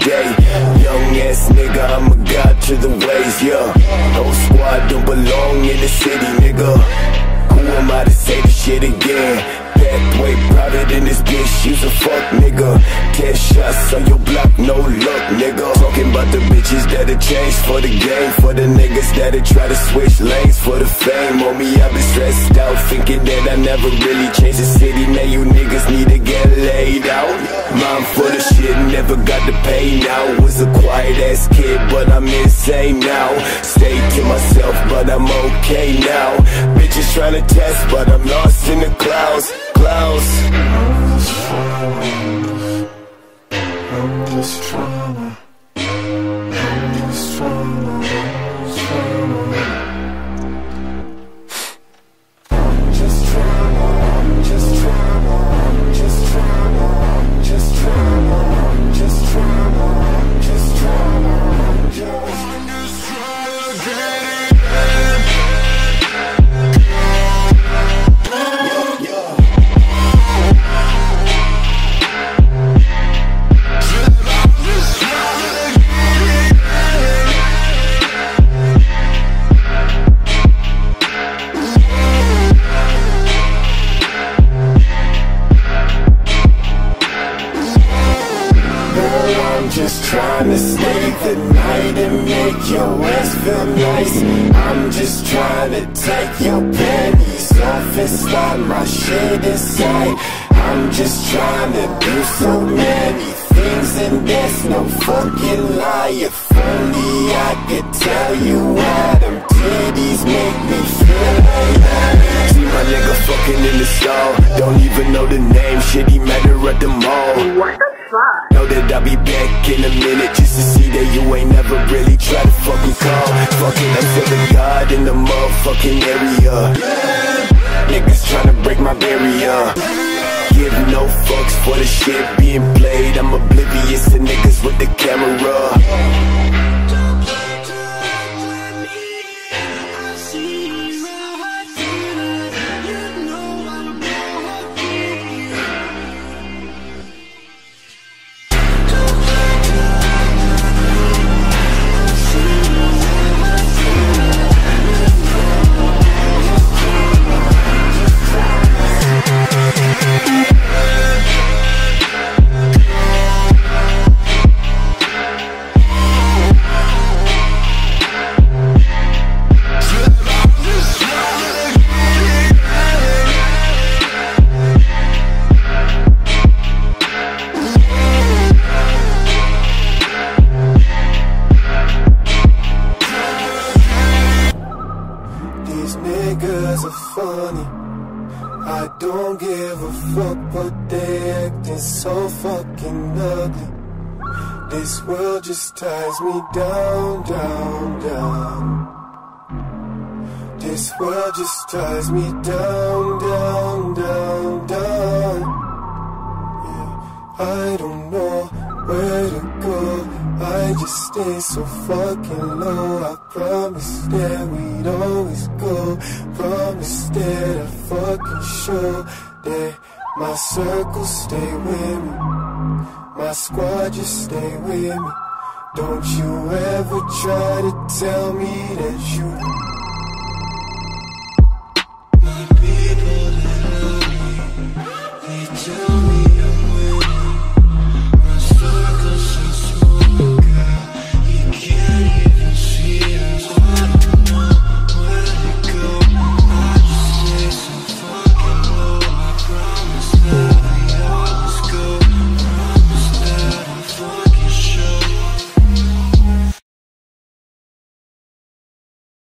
day. Young ass nigga, I'm a god to the ways, yeah. Whole squad don't belong in the city, nigga. Who am I to say this shit again? Way prouder than this bitch, she's a fuck nigga. 10 shots on your block, no luck nigga. Talking about the bitches that'll change for the game, for the niggas that'll try to switch lanes for the fame. On me, I've been stressed out, thinking that I never really changed the city. Now you niggas need to get laid out. Mom for the shit, never got the pay now. Was a quiet ass kid, but I'm insane now. Stay to myself, but I'm okay now. Bitches trying to test, but I'm lost in the clouds. I'm just trying to stay the night and make your ass feel nice. I'm just trying to take your panties off and slide my shit inside. I'm just trying to do so many things and there's no fucking lie. If only I could tell you why them titties make me feel like that. See my nigga fucking in the stall, don't even know the name, shit he met her at the mall. What the fuck? That I'll be back in a minute just to see that you ain't never really try to fucking call. Fucking I feel the God in the motherfucking area. Niggas tryna break my barrier. Give no fucks for the shit being played. I'm oblivious to niggas with the camera. Niggas are funny, I don't give a fuck, but they acting so fucking ugly. This world just ties me down, down, down. This world just ties me down, down, down, down. Yeah, I don't know where to go, I just stay so fucking low. I promise that we'd always go. Promise that I fucking show that my circle stay with me, my squad just stay with me. Don't you ever try to tell me that you